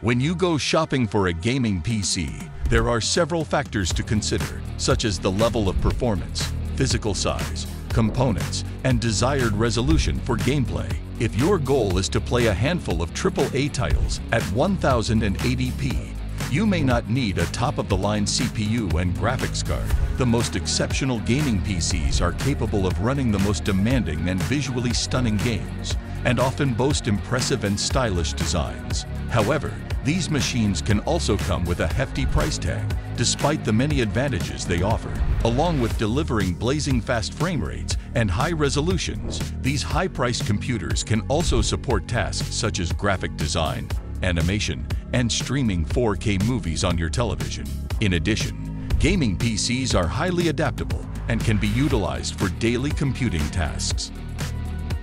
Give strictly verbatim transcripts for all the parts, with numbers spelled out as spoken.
When you go shopping for a gaming P C, there are several factors to consider, such as the level of performance, physical size, components, and desired resolution for gameplay. If your goal is to play a handful of triple A titles at ten eighty p, you may not need a top-of-the-line C P U and graphics card. The most exceptional gaming P Cs are capable of running the most demanding and visually stunning games, and often boast impressive and stylish designs. However, these machines can also come with a hefty price tag, despite the many advantages they offer. Along with delivering blazing fast frame rates and high resolutions, these high-priced computers can also support tasks such as graphic design, animation, and streaming four K movies on your television. In addition, gaming P Cs are highly adaptable and can be utilized for daily computing tasks.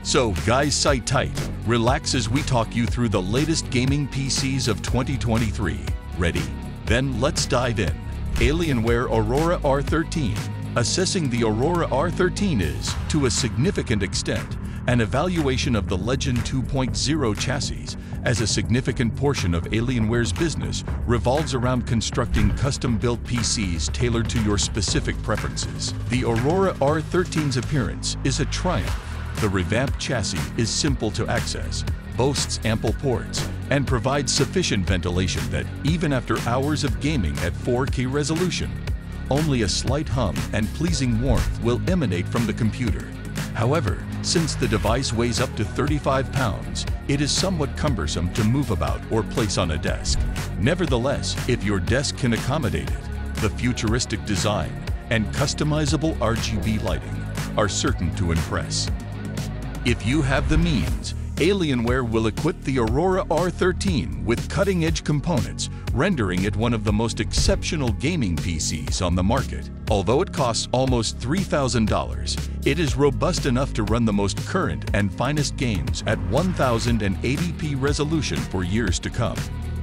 So guys, sit tight, relax as we talk you through the latest gaming P Cs of twenty twenty-three. Ready? Then let's dive in. Alienware Aurora R thirteen. Assessing the Aurora R thirteen is, to a significant extent, an evaluation of the Legend two point oh chassis, as a significant portion of Alienware's business revolves around constructing custom-built P Cs tailored to your specific preferences. The Aurora R thirteen's appearance is a triumph. The revamped chassis is simple to access, boasts ample ports, and provides sufficient ventilation that, even after hours of gaming at four K resolution, only a slight hum and pleasing warmth will emanate from the computer. However, since the device weighs up to thirty-five pounds, it is somewhat cumbersome to move about or place on a desk. Nevertheless, if your desk can accommodate it, the futuristic design and customizable R G B lighting are certain to impress. If you have the means, Alienware will equip the Aurora R thirteen with cutting-edge components, rendering it one of the most exceptional gaming P Cs on the market. Although it costs almost three thousand dollars, it is robust enough to run the most current and finest games at ten eighty p resolution for years to come.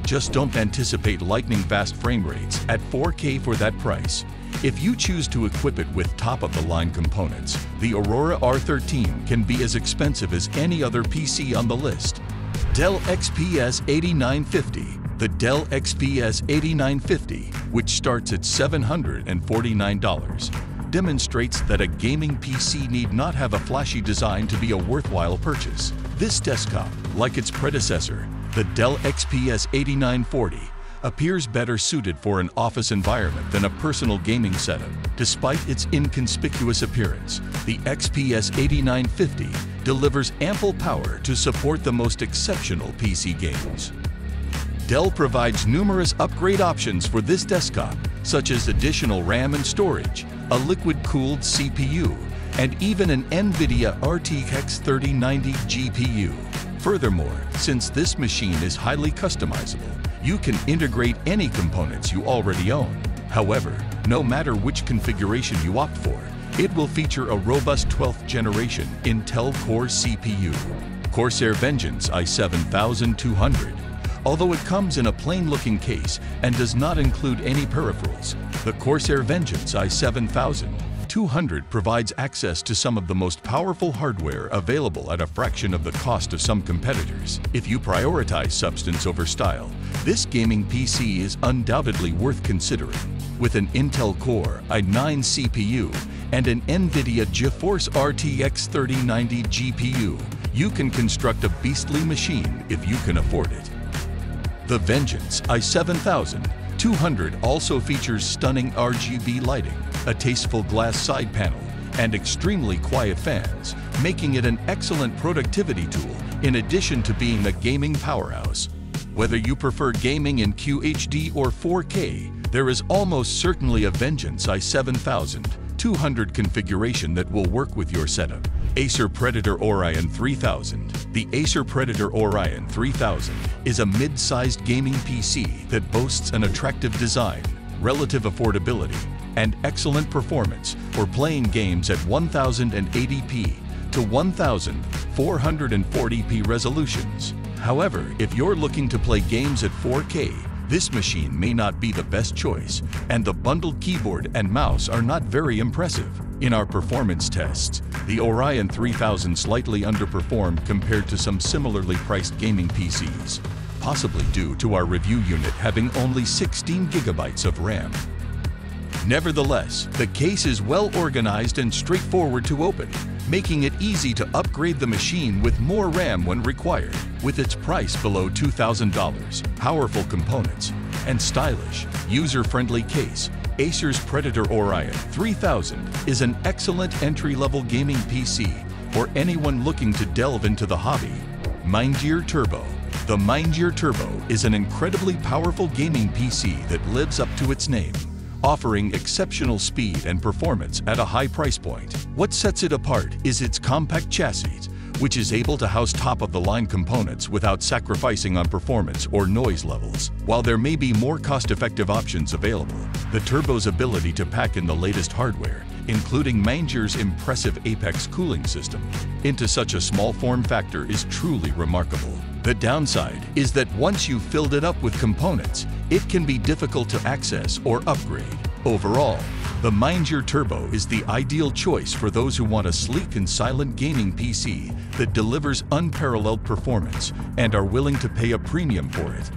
Just don't anticipate lightning-fast frame rates at four K for that price. If you choose to equip it with top-of-the-line components, the Aurora R thirteen can be as expensive as any other P C on the list. Dell X P S eighty-nine fifty. The Dell X P S eighty-nine fifty, which starts at seven hundred forty-nine dollars, demonstrates that a gaming P C need not have a flashy design to be a worthwhile purchase. This desktop, like its predecessor, the Dell X P S eighty-nine forty, appears better suited for an office environment than a personal gaming setup. Despite its inconspicuous appearance, the X P S eighty-nine fifty delivers ample power to support the most exceptional P C games. Dell provides numerous upgrade options for this desktop, such as additional RAM and storage, a liquid-cooled C P U, and even an NVIDIA R T X thirty ninety G P U. Furthermore, since this machine is highly customizable, you can integrate any components you already own. However, no matter which configuration you opt for, it will feature a robust twelfth generation Intel Core C P U, Corsair Vengeance i seven thousand two hundred. Although it comes in a plain-looking case and does not include any peripherals, the Corsair Vengeance i seven thousand two hundred provides access to some of the most powerful hardware available at a fraction of the cost of some competitors. If you prioritize substance over style, this gaming P C is undoubtedly worth considering. With an Intel Core i nine C P U and an NVIDIA GeForce R T X thirty ninety G P U, you can construct a beastly machine if you can afford it. The Vengeance i seven thousand two hundred also features stunning R G B lighting, a tasteful glass side panel, and extremely quiet fans, making it an excellent productivity tool in addition to being a gaming powerhouse. Whether you prefer gaming in Q H D or four K, there is almost certainly a Vengeance i seven thousand two hundred configuration that will work with your setup. Acer Predator Orion three thousand. The Acer Predator Orion three thousand is a mid-sized gaming P C that boasts an attractive design, relative affordability, and excellent performance for playing games at ten eighty p to fourteen forty p resolutions. However, if you're looking to play games at four K, this machine may not be the best choice, and the bundled keyboard and mouse are not very impressive. In our performance tests, the Orion three thousand slightly underperformed compared to some similarly priced gaming P Cs. possibly due to our review unit having only sixteen gigabytes of RAM. Nevertheless, the case is well organized and straightforward to open, making it easy to upgrade the machine with more RAM when required. With its price below two thousand dollars, powerful components, and stylish, user-friendly case, Acer's Predator Orion three thousand is an excellent entry-level gaming P C for anyone looking to delve into the hobby. MindGear Turbo. The MindGear Turbo is an incredibly powerful gaming P C that lives up to its name, offering exceptional speed and performance at a high price point. What sets it apart is its compact chassis, which is able to house top-of-the-line components without sacrificing on performance or noise levels. While there may be more cost-effective options available, the Turbo's ability to pack in the latest hardware, including MindGear's impressive Apex cooling system, into such a small form factor is truly remarkable. The downside is that once you've filled it up with components, it can be difficult to access or upgrade. Overall, the MindGear Turbo is the ideal choice for those who want a sleek and silent gaming P C that delivers unparalleled performance and are willing to pay a premium for it.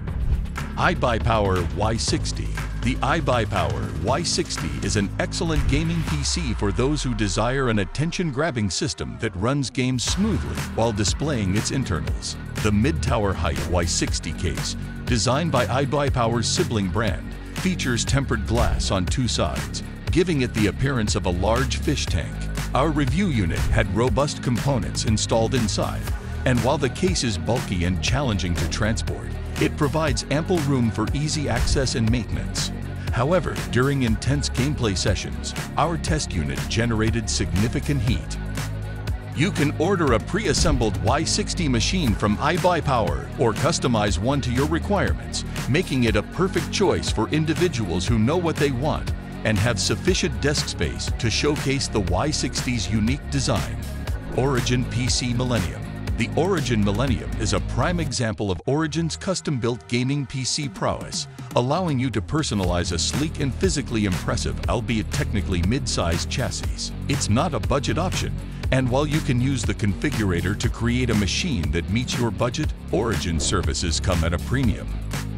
iBuyPower Y sixty. The iBuyPower Y sixty is an excellent gaming P C for those who desire an attention-grabbing system that runs games smoothly while displaying its internals. The mid-tower height Y sixty case, designed by iBuyPower's sibling brand, features tempered glass on two sides, giving it the appearance of a large fish tank. Our review unit had robust components installed inside, and while the case is bulky and challenging to transport, it provides ample room for easy access and maintenance. However, during intense gameplay sessions, our test unit generated significant heat. You can order a pre-assembled Y sixty machine from iBuyPower or customize one to your requirements, making it a perfect choice for individuals who know what they want and have sufficient desk space to showcase the Y sixty's unique design. Origin P C Millenia. The Origin Millenia is a prime example of Origin's custom-built gaming P C prowess, allowing you to personalize a sleek and physically impressive, albeit technically mid-sized chassis. It's not a budget option, and while you can use the configurator to create a machine that meets your budget, Origin services come at a premium.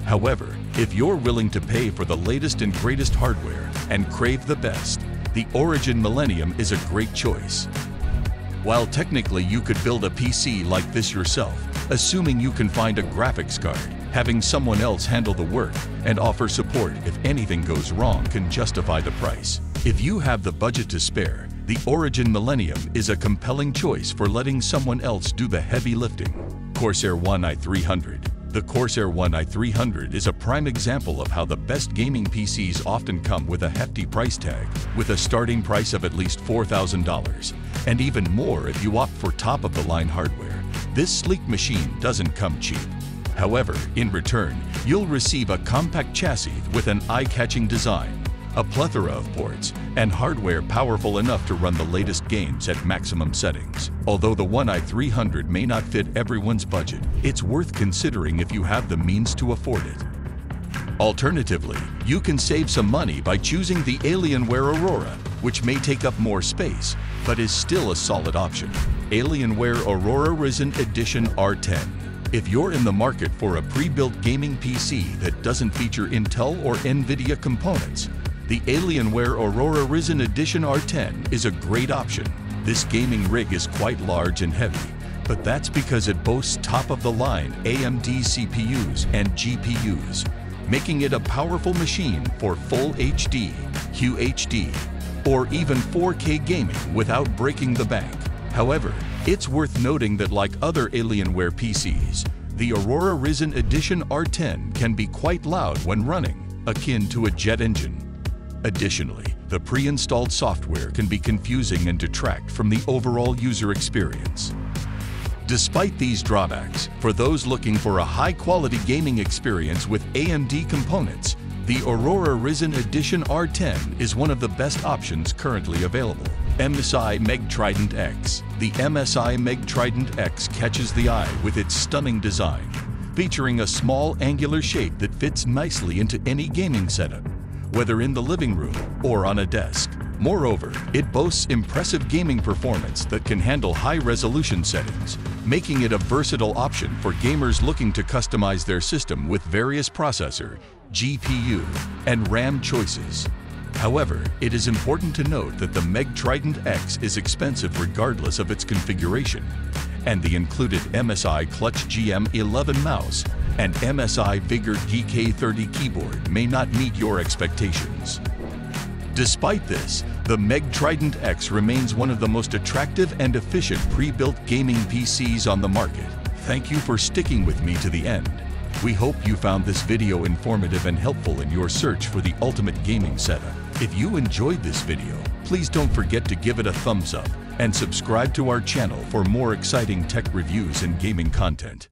However, if you're willing to pay for the latest and greatest hardware and crave the best, the Origin Millenia is a great choice. While technically you could build a P C like this yourself, assuming you can find a graphics card, having someone else handle the work and offer support if anything goes wrong can justify the price. If you have the budget to spare, the Origin Millenia is a compelling choice for letting someone else do the heavy lifting. Corsair One i three hundred. The Corsair One i three hundred is a prime example of how the best gaming P Cs often come with a hefty price tag, with a starting price of at least four thousand dollars. And even more if you opt for top-of-the-line hardware. This sleek machine doesn't come cheap. However, in return, you'll receive a compact chassis with an eye-catching design, a plethora of ports, and hardware powerful enough to run the latest games at maximum settings. Although the One i three hundred may not fit everyone's budget, it's worth considering if you have the means to afford it. Alternatively, you can save some money by choosing the Alienware Aurora, which may take up more space, but is still a solid option. Alienware Aurora Ryzen Edition R ten. If you're in the market for a pre-built gaming P C that doesn't feature Intel or NVIDIA components, the Alienware Aurora Ryzen Edition R ten is a great option. This gaming rig is quite large and heavy, but that's because it boasts top-of-the-line A M D C P Us and G P Us, making it a powerful machine for full H D, Q H D, or even four K gaming without breaking the bank. However, it's worth noting that like other Alienware P Cs, the Aurora Ryzen Edition R ten can be quite loud when running, akin to a jet engine. Additionally, the pre-installed software can be confusing and detract from the overall user experience. Despite these drawbacks, for those looking for a high-quality gaming experience with A M D components, the Aurora Ryzen Edition R ten is one of the best options currently available. M S I Meg Trident X. The M S I Meg Trident X catches the eye with its stunning design, featuring a small angular shape that fits nicely into any gaming setup, whether in the living room or on a desk. Moreover, it boasts impressive gaming performance that can handle high-resolution settings, making it a versatile option for gamers looking to customize their system with various processor, G P U, and RAM choices. However, it is important to note that the Meg Trident X is expensive regardless of its configuration, and the included M S I Clutch G M eleven mouse and M S I Vigor G K thirty keyboard may not meet your expectations. Despite this, the Meg Trident X remains one of the most attractive and efficient pre-built gaming P Cs on the market. Thank you for sticking with me to the end. We hope you found this video informative and helpful in your search for the ultimate gaming setup. If you enjoyed this video, please don't forget to give it a thumbs up and subscribe to our channel for more exciting tech reviews and gaming content.